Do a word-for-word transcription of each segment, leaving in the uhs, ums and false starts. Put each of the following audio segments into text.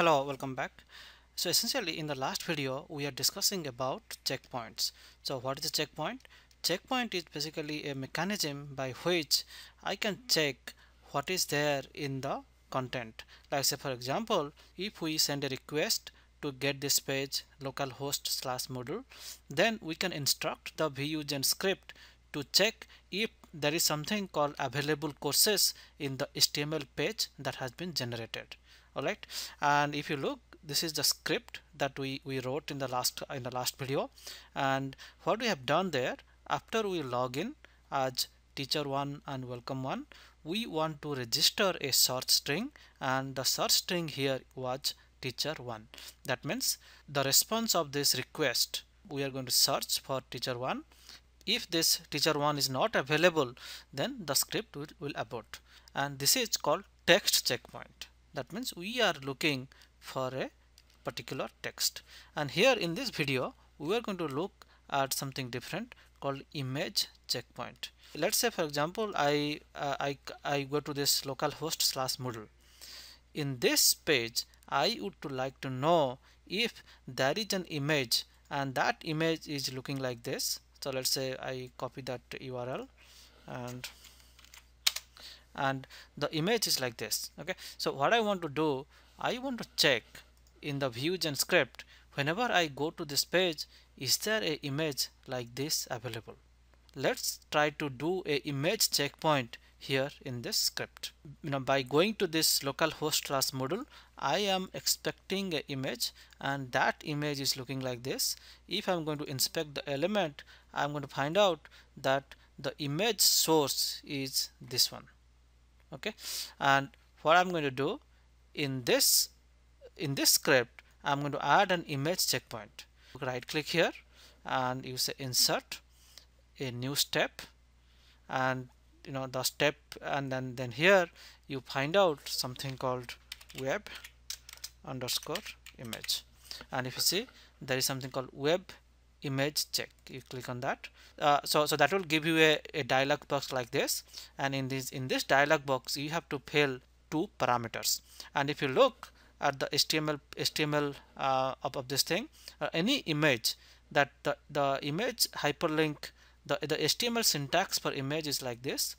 Hello, welcome back. So essentially in the last video we are discussing about checkpoints. So what is a checkpoint? Checkpoint is basically a mechanism by which I can check what is there in the content. Like say for example, if we send a request to get this page localhost slash Moodle, then we can instruct the vugen script to check if there is something called available courses in the H T M L page that has been generated. Alright, and if you look, this is the script that we we wrote in the last in the last video. And what we have done there, after we log in as teacher one and welcome one, we want to register a search string, and the search string here was teacher one. That means the response of this request, we are going to search for teacher one. If this teacher one is not available, then the script will, will abort. And this is called text checkpoint. That means we are looking for a particular text, and here in this video we are going to look at something different called image checkpoint. Let's say for example I uh, I, I go to this localhost slash Moodle. In this page I would like to know if there is an image, and that image is looking like this. So let's say I copy that U R L, and and the image is like this. Okay, so what I want to do, I want to check in the vugen script, whenever I go to this page, is there a image like this available? Let's try to do a image checkpoint here in this script. You know, by going to this localhost slash Moodle, I am expecting an image, and that image is looking like this. If I'm going to inspect the element, I'm going to find out that the image source is this one. Okay, and what I'm going to do in this in this script, I'm going to add an image checkpoint. Right click here and you say insert a new step, and you know the step, and then then here you find out something called web underscore image. And if you see, there is something called web image check. You click on that, uh, so so that will give you a, a dialog box like this, and in this in this dialog box you have to fill two parameters. And if you look at the H T M L H T M L uh, of, of this thing, uh, any image that the, the image hyperlink, the the H T M L syntax for image is like this,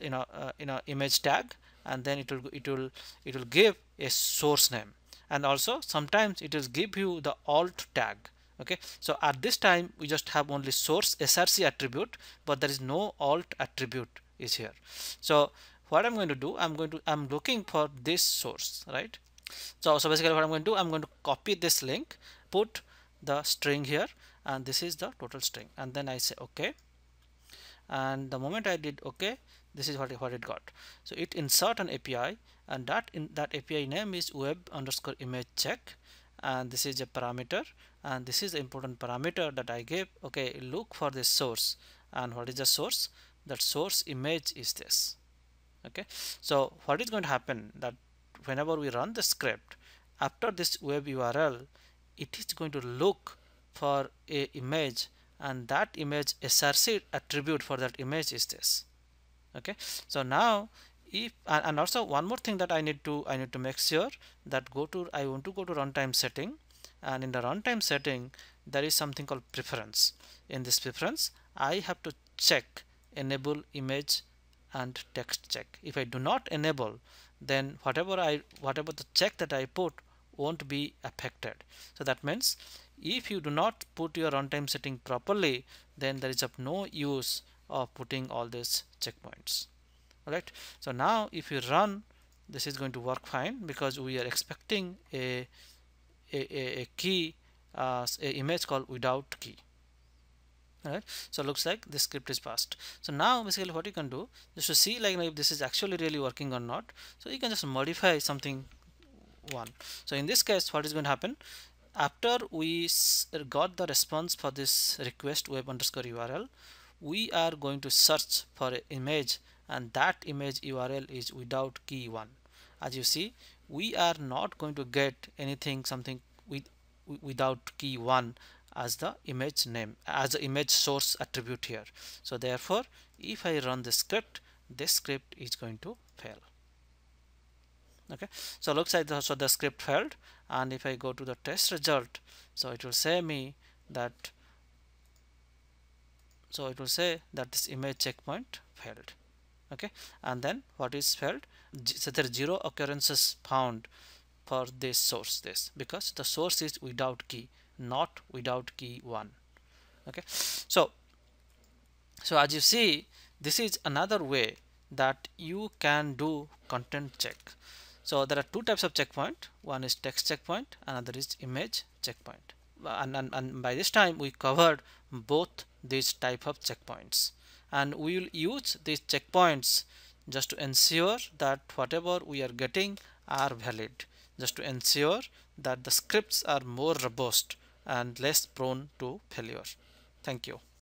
you know, uh, you know, image tag, and then it will it will it will give a source name, and also sometimes it will give you the alt tag. Okay, so at this time we just have only source src attribute, but there is no alt attribute is here. So what I'm going to do, I'm going to I'm looking for this source, right? So so basically what I'm going to do, I'm going to copy this link, put the string here, and this is the total string, and then I say okay. And the moment I did okay, this is what it, what it got. So it insert an A P I, and that in that A P I name is web underscore image check, and this is a parameter, and this is the important parameter that I gave. Okay, look for this source, and what is the source? That source image is this. Okay, so what is going to happen, that whenever we run the script, after this web U R L, it is going to look for a image, and that image src attribute for that image is this. Okay, so now if and also one more thing that I need to I need to make sure that go to I want to go to runtime setting, and in the runtime setting there is something called preference. In this preference I have to check enable image and text check. If I do not enable, then whatever I whatever the check that I put won't be affected. So that means if you do not put your runtime setting properly, then there is of no use of putting all these checkpoints. Alright, so now if you run, this is going to work fine, because we are expecting a a, a key, uh, a image called without key. Alright, so looks like this script is passed. So now basically what you can do, just to see like if this is actually really working or not, so you can just modify something one. So in this case, what is going to happen, after we got the response for this request web underscore U R L, we are going to search for an image, and that image U R L is without key one. As you see, we are not going to get anything something with without key one as the image name, as the image source attribute here. So therefore, if I run the script, this script is going to fail. Okay, so looks like the, so the script failed, and if I go to the test result, so it will say me that so it will say that this image checkpoint failed. Okay, and then what is failed? So there are zero occurrences found for this source, this because the source is without key, not without key one. Okay, so so as you see, this is another way that you can do content check. So there are two types of checkpoint. One is text checkpoint, another is image checkpoint. And, and, and by this time we covered both these type of checkpoints, and we will use these checkpoints just to ensure that whatever we are getting are valid, just to ensure that the scripts are more robust and less prone to failure. Thank you.